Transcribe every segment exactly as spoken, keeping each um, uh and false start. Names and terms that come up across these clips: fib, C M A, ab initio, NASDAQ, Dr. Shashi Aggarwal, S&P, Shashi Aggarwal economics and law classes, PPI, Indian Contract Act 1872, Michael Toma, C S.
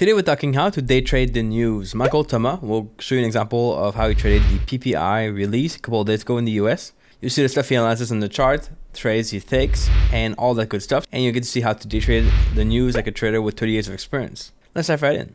Today we're talking how to day trade the news. Michael Toma will show you an example of how he traded the P P I release a couple of days ago in the U S. You see the stuff he analyzes on the chart, trades he takes, and all that good stuff. And you get to see how to day trade the news like a trader with thirty years of experience. Let's dive right in.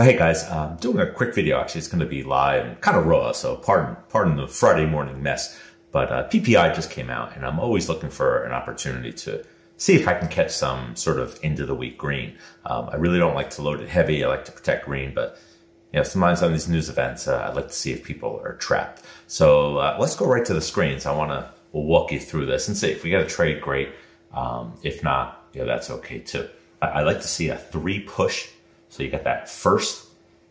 So hey guys, I'm doing a quick video. Actually, it's going to be live and kind of raw, so pardon pardon the Friday morning mess. But uh, P P I just came out, and I'm always looking for an opportunity to see if I can catch some sort of end of the week green. Um, I really don't like to load it heavy. I like to protect green, but you know, sometimes on these news events, uh, I like to see if people are trapped. So uh, let's go right to the screens. I want to we'll walk you through this and see if we got a trade, great. Um, if not, yeah, that's okay too. I, I like to see a three push. So you got that first,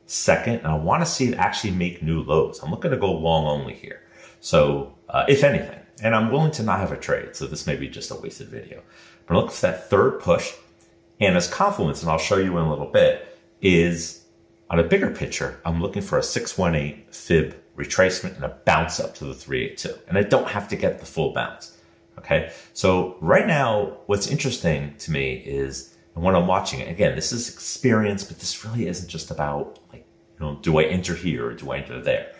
second, and I want to see it actually make new lows. I'm looking to go long only here. So uh, if anything, and I'm willing to not have a trade. So this may be just a wasted video. But look for that third push, and as confluence, and I'll show you in a little bit, is on a bigger picture, I'm looking for a six one eight fib retracement and a bounce up to the three eighty-two. And I don't have to get the full bounce, okay? So right now, what's interesting to me is, and when I'm watching it, again, this is experience, but this really isn't just about like, you know, do I enter here or do I enter there?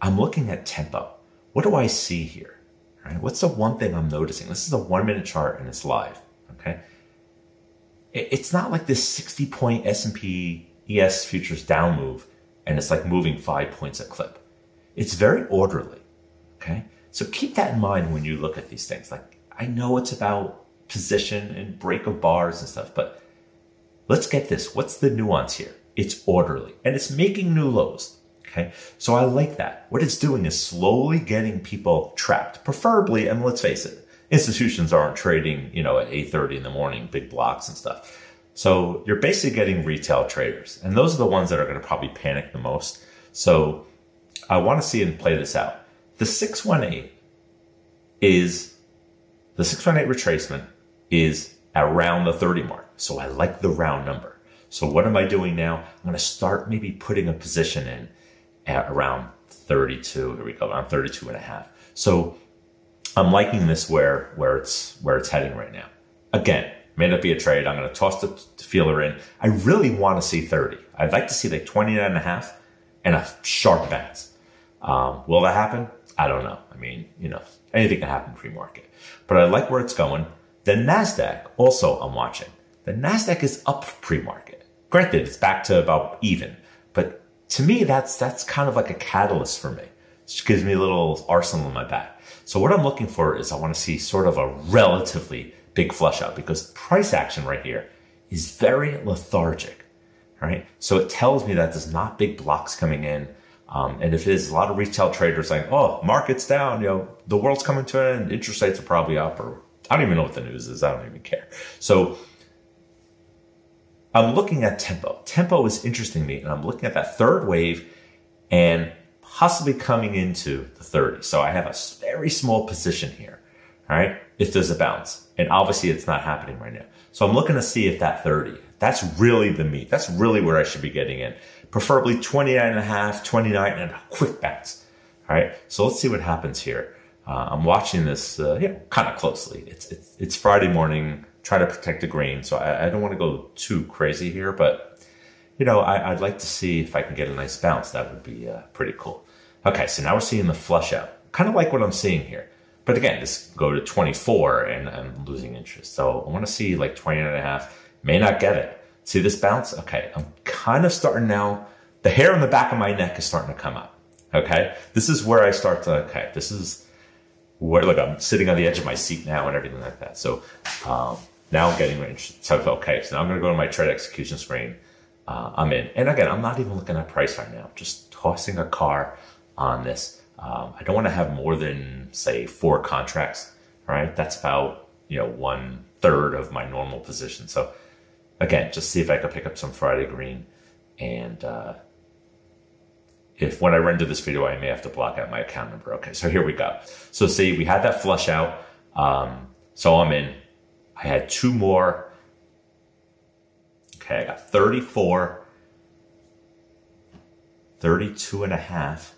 I'm looking at tempo. What do I see here? All right? What's the one thing I'm noticing? This is a one minute chart and it's live, okay? It's not like this sixty point S and P E S futures down move and it's like moving five points a clip. It's very orderly, okay? So keep that in mind when you look at these things. Like, I know it's about position and break of bars and stuff, but let's get this. What's the nuance here? It's orderly and it's making new lows. Okay. So I like that. What it's doing is slowly getting people trapped, preferably, and let's face it, institutions aren't trading, you know, at eight thirty in the morning, big blocks and stuff. So you're basically getting retail traders, and those are the ones that are going to probably panic the most. So I want to see and play this out. The six one eight is the six one eight retracement is around the thirty mark. So I like the round number. So what am I doing now? I'm going to start maybe putting a position in at around thirty-two. Here we go, around thirty-two and a half. So I'm liking this where, where it's, where it's heading right now. Again, may not be a trade. I'm going to toss the feeler in. I really want to see thirty. I'd like to see like twenty-nine and a half and a sharp bounce. Um, will that happen? I don't know. I mean, you know, anything can happen pre-market, but I like where it's going. The NASDAQ also I'm watching. The NASDAQ is up pre-market. Granted, it's back to about even, but to me, that's, that's kind of like a catalyst for me. It gives me a little arsenal in my back. So what I'm looking for is I want to see sort of a relatively big flush out, because price action right here is very lethargic. All right. So it tells me that there's not big blocks coming in. Um, and if it is, a lot of retail traders like, oh, market's down, you know, the world's coming to an end, interest rates are probably up, or I don't even know what the news is. I don't even care. So I'm looking at tempo. Tempo is interesting to me, and I'm looking at that third wave and possibly coming into the thirty. So I have a very small position here, all right, if there's a bounce. And obviously it's not happening right now. So I'm looking to see if that thirty, that's really the meat. That's really where I should be getting in. Preferably twenty-nine and a half, twenty-nine, and a quick bounce. All right, so let's see what happens here. Uh, I'm watching this uh, yeah, kind of closely. It's, it's it's Friday morning, try to protect the green, so I, I don't want to go too crazy here, but you know, I, I'd like to see if I can get a nice bounce. That would be uh, pretty cool. Okay, so now we're seeing the flush out, kind of like what I'm seeing here. But again, this go to twenty-four, and I'm losing interest. So I want to see like twenty-nine and a half. May not get it. See this bounce? Okay, I'm kind of starting now. The hair on the back of my neck is starting to come up, okay? This is where I start to, okay, this is where, look, I'm sitting on the edge of my seat now and everything like that. So um, now I'm getting interested. So, okay, so now I'm going to go to my trade execution screen. Uh, I'm in. And again, I'm not even looking at price right now. I'm just tossing a car on this. Um, I don't want to have more than, say, four contracts, all right? That's about, you know, one third of my normal position. So again, just see if I could pick up some Friday green. And uh, if when I render this video, I may have to block out my account number. Okay, so here we go. So see, we had that flush out. Um, so I'm in. I had two more. Okay, I got thirty-four, thirty-two and a half.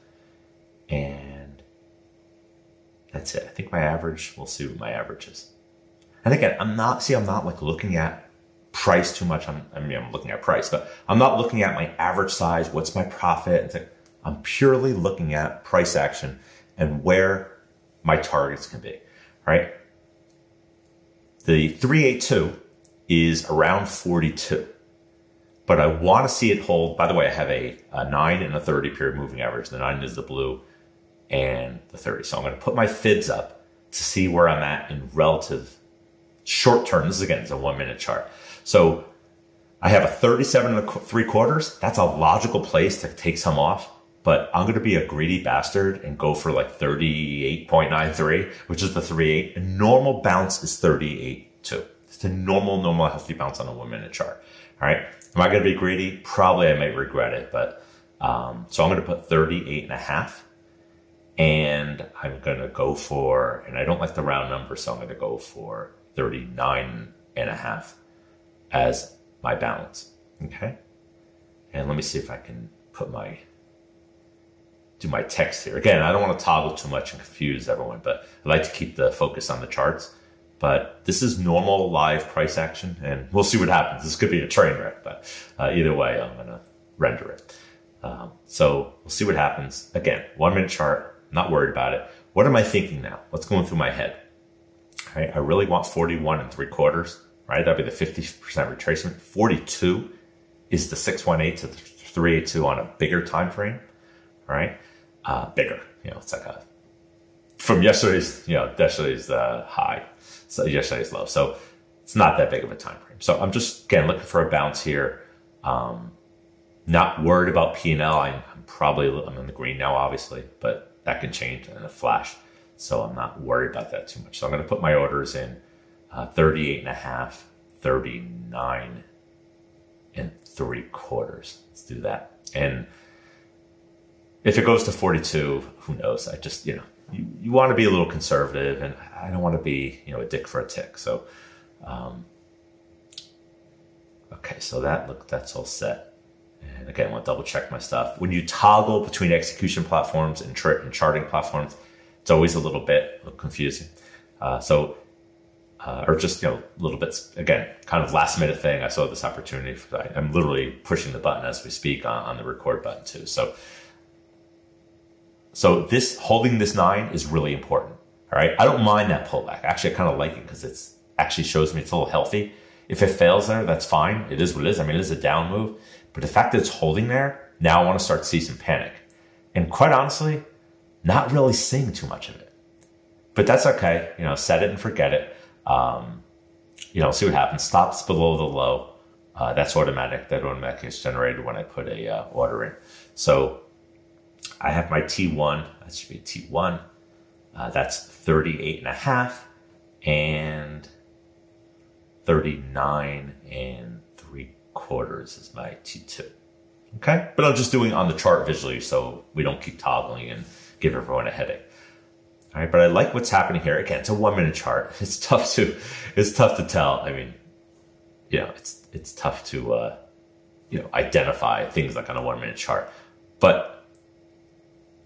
And that's it. I think my average, we'll see what my average is. And again, I'm not, see, I'm not like looking at price too much. I'm, I mean, I'm looking at price, but I'm not looking at my average size. What's my profit? It's like, I'm purely looking at price action and where my targets can be, right? The three eighty-two is around forty-two, but I want to see it hold. By the way, I have a, a nine and a thirty period moving average. The nine is the blue and the thirty. So I'm going to put my F I Bs up to see where I'm at in relative short term. This is again, it's a one minute chart. So I have a thirty-seven and three quarters. That's a logical place to take some off, but I'm going to be a greedy bastard and go for like thirty-eight point nine three, which is the three eight. A normal bounce is thirty-eight point two. It's a normal, normal, healthy bounce on a one minute chart. All right. Am I going to be greedy? Probably I might regret it, but, um, so I'm going to put thirty-eight and a half and I'm going to go for, and I don't like the round number, so I'm going to go for thirty-nine and a half as my balance. Okay. And let me see if I can put my, do my text here. Again, I don't want to toggle too much and confuse everyone, but I like to keep the focus on the charts. But this is normal live price action, and we'll see what happens. This could be a train wreck, but uh, either way, I'm going to render it. Um, so we'll see what happens. Again, one minute chart, not worried about it. What am I thinking now? What's going through my head? All right, I really want forty-one and three quarters, right? That'd be the fifty percent retracement. forty-two is the six one eight to the three eighty-two on a bigger time frame, all right? Uh, bigger, you know, it's like a, from yesterday's, you know, yesterday's uh, high. So yesterday's low. So it's not that big of a time frame. So I'm just, again, looking for a bounce here. Um, not worried about P and L. I'm, I'm probably, I'm in the green now, obviously, but that can change in a flash. So I'm not worried about that too much. So I'm going to put my orders in uh, thirty-eight and a half, thirty-nine and three quarters. Let's do that. And if it goes to forty-two, who knows? I just, you know, You, you want to be a little conservative, and I don't want to be, you know, a dick for a tick. So, um, okay, so that look, that's all set. And again, I want to double check my stuff. When you toggle between execution platforms and, tra and charting platforms, it's always a little bit confusing. Uh, so, uh, or just, you know, a little bit, again, kind of last minute thing. I saw this opportunity. For, I, I'm literally pushing the button as we speak on, on the record button too. So, So this holding this nine is really important. All right. I don't mind that pullback. Actually, I kind of like it because it's actually shows me it's a little healthy. If it fails there, that's fine. It is what it is. I mean, it is a down move, but the fact that it's holding there, now I want to start to see some panic. And quite honestly, not really seeing too much of it, but that's okay. You know, set it and forget it. Um, you know, see what happens. Stops below the low. Uh, that's automatic. That automatic gets generated when I put a uh, order in. So I have my T one, that should be T one. Uh, that's thirty-eight and a half and thirty-nine and three quarters is my T two. Okay. But I'm just doing on the chart visually so we don't keep toggling and give everyone a headache. All right. But I like what's happening here. Again, it's a one minute chart. It's tough to, it's tough to tell. I mean, you know, it's, it's tough to, uh, you know, identify things like on a one minute chart, but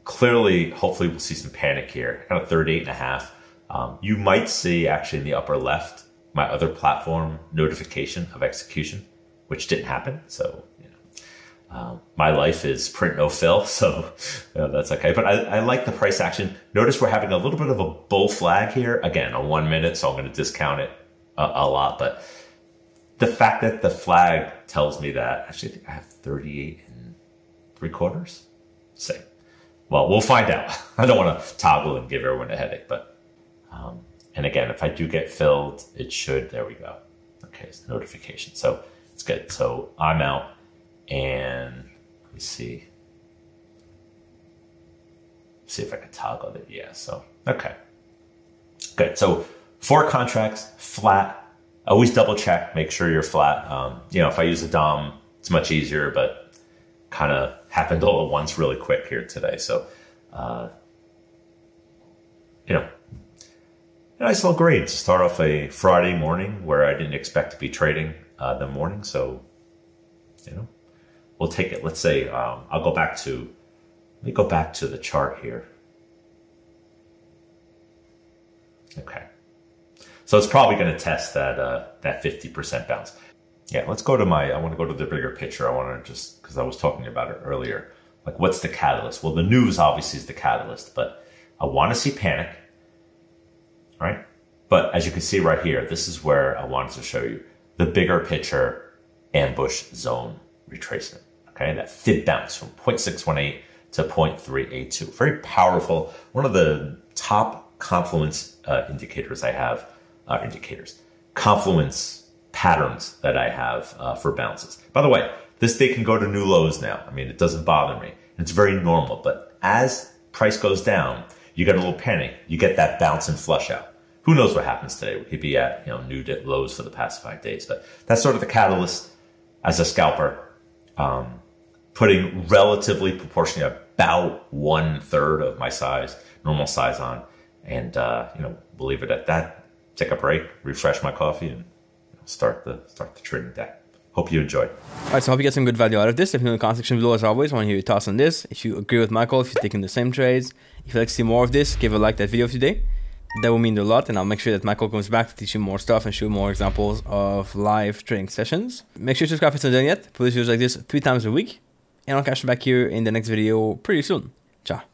clearly, hopefully we'll see some panic here, kind of thirty-eight and a half. Um, you might see actually in the upper left, my other platform notification of execution, which didn't happen. So, you know, um, my life is print no fill. So you know, that's okay. But I, I like the price action. Notice we're having a little bit of a bull flag here. Again, a one minute, so I'm going to discount it a, a lot. But the fact that the flag tells me that, actually I think I have thirty-eight and three quarters. Same. Well, we'll find out. I don't want to toggle and give everyone a headache, but, um, and again, if I do get filled, it should, there we go. Okay. It's the notification. So it's good. So I'm out and let me see, see if I can toggle it. Yeah. So, okay. Good. So four contracts, flat, always double check, make sure you're flat. Um, you know, if I use a D O M, it's much easier, but kind of happened all at once really quick here today. So, uh, you know, a nice little grade to start off a Friday morning where I didn't expect to be trading uh, the morning. So, you know, we'll take it. Let's say um, I'll go back to Let me go back to the chart here. Okay. So it's probably going to test that uh, that fifty percent bounce. Yeah, let's go to my, I want to go to the bigger picture. I want to just, because I was talking about it earlier. Like, what's the catalyst? Well, the news obviously is the catalyst, but I want to see panic, right? But as you can see right here, this is where I wanted to show you the bigger picture ambush zone retracement, okay? That fib bounce from zero point six one eight to zero point three eight two. Very powerful, one of the top confluence uh, indicators I have, uh, indicators, confluence patterns that I have uh, for bounces. By the way, this day can go to new lows now. I mean, it doesn't bother me. It's very normal, but as price goes down, you get a little panic. You get that bounce and flush out. Who knows what happens today? We could be at, you know, new lows for the past five days, but that's sort of the catalyst as a scalper, um, putting relatively proportionally about one third of my size, normal size on, and, uh, you know, we'll leave it at that. Take a break, refresh my coffee, and start the, start the trading day. Hope you enjoyed. All right, so I hope you get some good value out of this. Let me know in the comment section below. As always, I want to hear your thoughts on this. If you agree with Michael, if you're taking the same trades, if you'd like to see more of this, give a like to that video today. That will mean a lot, and I'll make sure that Michael comes back to teach you more stuff and show you more examples of live trading sessions. Make sure you subscribe if you haven't done yet. Publish videos like this three times a week, and I'll catch you back here in the next video pretty soon. Ciao.